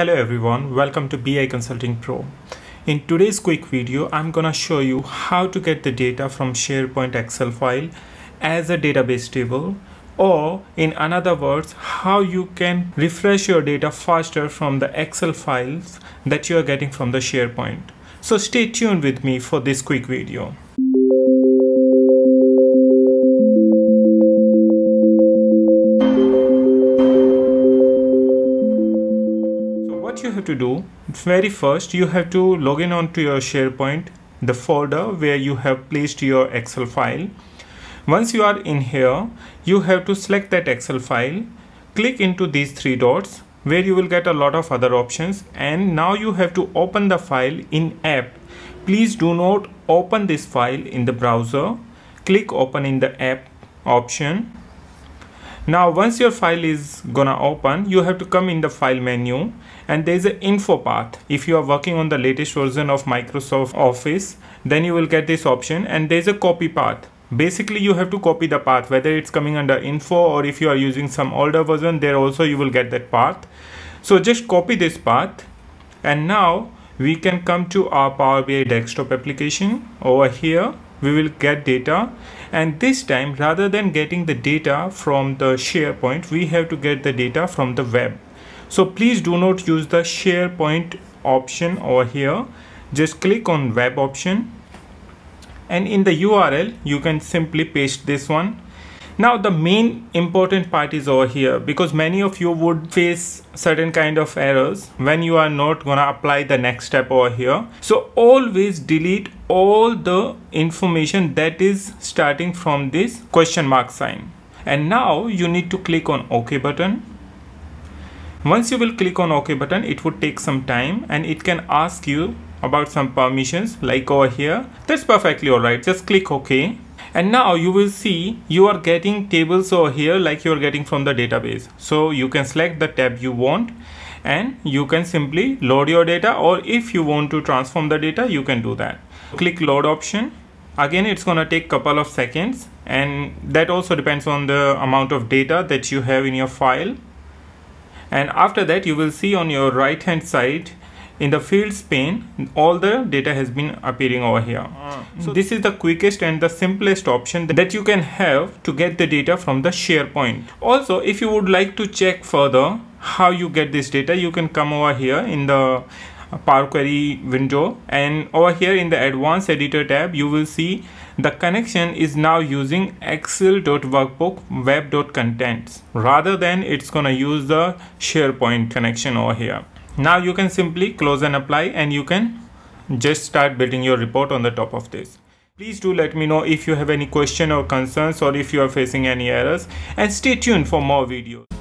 Hello everyone, welcome to BI Consulting Pro. In today's quick video, I'm gonna show you how to get the data from SharePoint Excel file as a database table, or in another words, how you can refresh your data faster from the Excel files that you are getting from the SharePoint. So stay tuned with me for this quick video. You have to do very first, you have to log in onto your SharePoint, the folder where you have placed your Excel file. Once you are in here, you have to select that Excel file, click into these three dots where you will get a lot of other options, and now you have to open the file in app. Please do not open this file in the browser. Click open in the app option. Now once your file is gonna open, you have to come in the file menu, and there's an info path. If you are working on the latest version of Microsoft Office, then you will get this option, and there's a copy path. Basically you have to copy the path, whether it's coming under info or if you are using some older version, there also you will get that path. So just copy this path, and now we can come to our Power BI desktop application. Over here we will get data, and this time rather than getting the data from the SharePoint, we have to get the data from the web. So please do not use the SharePoint option over here. Just click on web option, and in the URL you can simply paste this one. Now the main important part is over here, because many of you would face certain kind of errors when you are not gonna apply the next step over here. So always delete all the information that is starting from this question mark sign. And now you need to click on OK button. Once you will click on OK button, it would take some time, and it can ask you about some permissions like over here. That's perfectly alright. Just click OK. And now you will see you are getting tables over here like you are getting from the database. So you can select the tab you want, and you can simply load your data, or if you want to transform the data, you can do that. Click load option. Again, it's gonna take couple of seconds, and that also depends on the amount of data that you have in your file. And after that, you will see on your right hand side in the fields pane, all the data has been appearing over here. So this is the quickest and the simplest option that you can have to get the data from the SharePoint. Also, if you would like to check further how you get this data, you can come over here in the Power Query window, and over here in the advanced editor tab, you will see the connection is now using excel.workbook web.contents rather than it's gonna use the SharePoint connection over here. Now you can simply close and apply, and you can just start building your report on the top of this. Please do let me know if you have any question or concerns, or if you are facing any errors, and stay tuned for more videos.